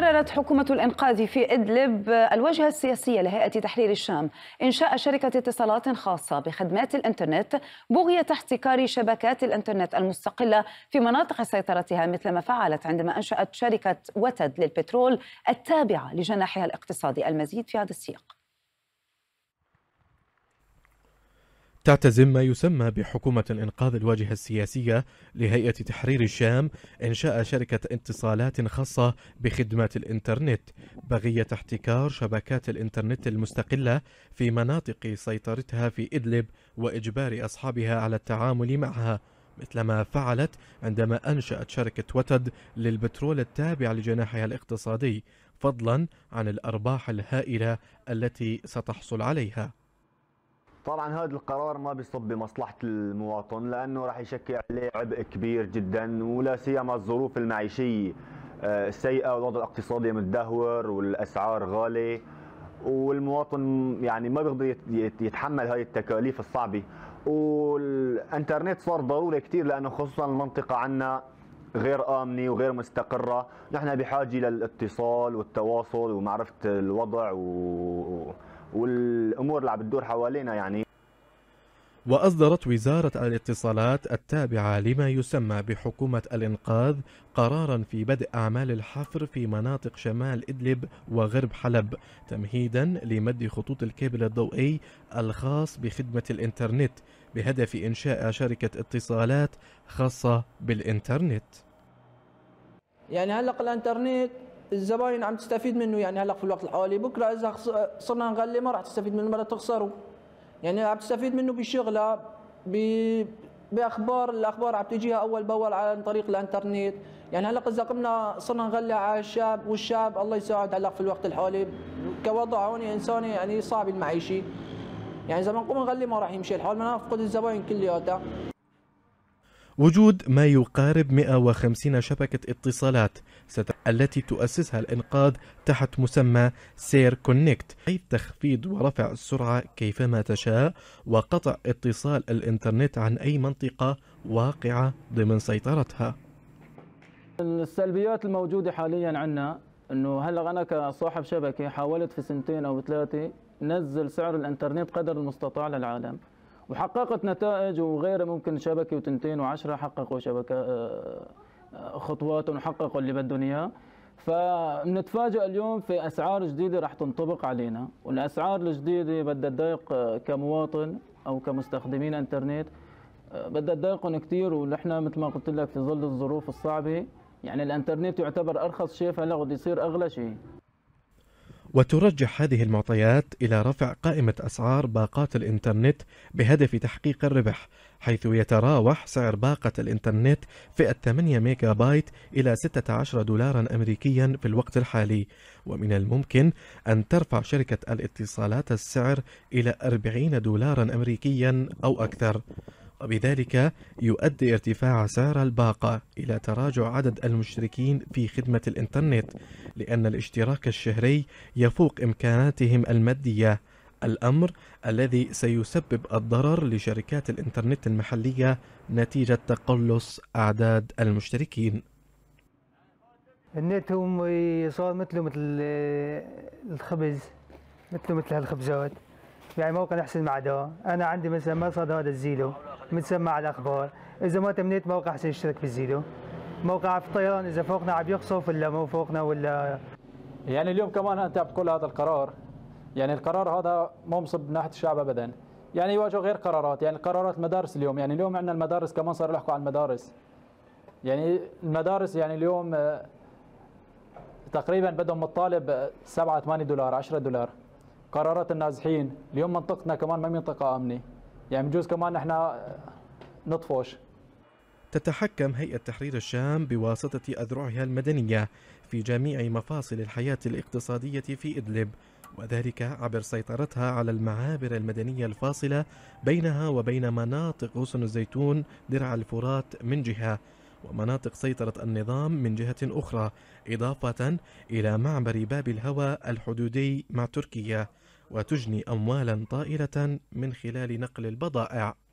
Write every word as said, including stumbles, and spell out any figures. قررت حكومة الانقاذ في إدلب الواجهة السياسية لهيئة تحرير الشام إنشاء شركة اتصالات خاصة بخدمات الإنترنت بغية احتكار شبكات الإنترنت المستقلة في مناطق سيطرتها، مثل ما فعلت عندما أنشأت شركة وتد للبترول التابعة لجناحها الاقتصادي. المزيد في هذا السياق. تعتزم ما يسمى بحكومة الانقاذ الواجهة السياسية لهيئة تحرير الشام إنشاء شركة اتصالات خاصة بخدمات الإنترنت بغية احتكار شبكات الإنترنت المستقلة في مناطق سيطرتها في إدلب وإجبار أصحابها على التعامل معها، مثلما فعلت عندما أنشأت شركة وتد للبترول التابع لجناحها الاقتصادي، فضلا عن الأرباح الهائلة التي ستحصل عليها. طبعا هذا القرار ما بيصب بمصلحة المواطن، لأنه راح يشكل عليه عبء كبير جدا، ولا سيما الظروف المعيشية السيئة والوضع الاقتصادي متدهور والأسعار غالية، والمواطن يعني ما بيقدر يتحمل هاي التكاليف الصعبة. والانترنت صار ضروري كثير، لأنه خصوصا المنطقة عنا غير آمنة وغير مستقرة. نحن بحاجة للاتصال والتواصل ومعرفة الوضع و والأمور اللي عم بتدور حوالينا يعني. وأصدرت وزارة الاتصالات التابعة لما يسمى بحكومة الإنقاذ قرارا في بدء أعمال الحفر في مناطق شمال إدلب وغرب حلب، تمهيدا لمد خطوط الكابل الضوئي الخاص بخدمة الإنترنت بهدف إنشاء شركة اتصالات خاصة بالإنترنت. يعني هلق الإنترنت الزباين عم تستفيد منه، يعني هلا في الوقت الحالي، بكره اذا صرنا نغلي ما راح تستفيد منه ولا تخسره. يعني عم تستفيد منه بشغله، باخبار، الاخبار عم تجيها اول باول عن طريق الانترنت. يعني هلا اذا قمنا صرنا نغلي على الشاب، والشاب الله يساعد هلا في الوقت الحالي كوضع هون انساني يعني صعب المعيشي، يعني اذا ما نقوم نغلي ما راح يمشي الحال، بدنا نفقد الزباين كلياتها. وجود ما يقارب مئة وخمسين شبكة اتصالات التي تؤسسها الإنقاذ تحت مسمى سير كونكت، أي تخفيض ورفع السرعة كيفما تشاء وقطع اتصال الإنترنت عن أي منطقة واقعة ضمن سيطرتها. السلبيات الموجودة حاليا عندنا أنه هلأ أنا كصاحب شبكة حاولت في سنتين أو ثلاثة نزل سعر الإنترنت قدر المستطاع للعالم، وحققت نتائج وغيرها. ممكن شبكه وتنتين وعشره حققوا شبكه خطوات وحققوا اللي بدهم اياه. فبنتفاجئ اليوم في اسعار جديده رح تنطبق علينا، والاسعار الجديده بدها تضايق كمواطن او كمستخدمين انترنت، بدها تضايقهم كثير. ونحن مثل ما قلت لك في ظل الظروف الصعبه يعني الانترنت يعتبر ارخص شيء، فهلا بده يصير اغلى شيء. وترجح هذه المعطيات إلى رفع قائمة أسعار باقات الإنترنت بهدف تحقيق الربح، حيث يتراوح سعر باقة الإنترنت فئة ثمانية ميجا بايت إلى ستة عشر دولاراً أمريكياً في الوقت الحالي، ومن الممكن أن ترفع شركة الاتصالات السعر إلى أربعين دولاراً أمريكياً أو أكثر، وبذلك يؤدي ارتفاع سعر الباقة إلى تراجع عدد المشتركين في خدمة الإنترنت، لأن الاشتراك الشهري يفوق إمكاناتهم المادية، الأمر الذي سيسبب الضرر لشركات الإنترنت المحلية نتيجة تقلص أعداد المشتركين. النت هم صار مثله مثل الخبز، مثله مثل هالخبزات، يعني موقع نحسن مع ده. أنا عندي مثلا ما صاد هذا الزيلو متسمع على الأخبار، إذا ما تمنيت موقع حسن يشترك بالزيلو، موقع في الطيران إذا فوقنا عم يقصف ولا مو فوقنا ولا. يعني اليوم كمان أنت بتقول هذا القرار، يعني القرار هذا مو مصب ناحية الشعب أبدا، يعني يواجه غير قرارات، يعني قرارات مدارس اليوم، يعني اليوم عندنا المدارس كمان صاروا يحكوا عن المدارس، يعني المدارس يعني اليوم تقريبا بدهم الطالب سبعة ثمانية دولار عشرة دولار. قرارات النازحين اليوم منطقتنا كمان ما منطقة آمنة، يعني بجوز كمان نحن نطفش. تتحكم هيئة تحرير الشام بواسطة أذرعها المدنية في جميع مفاصل الحياة الاقتصادية في إدلب، وذلك عبر سيطرتها على المعابر المدنية الفاصلة بينها وبين مناطق غصن الزيتون درع الفرات من جهة، ومناطق سيطرة النظام من جهة أخرى، إضافة إلى معبر باب الهوى الحدودي مع تركيا، وتجني أموالا طائلة من خلال نقل البضائع.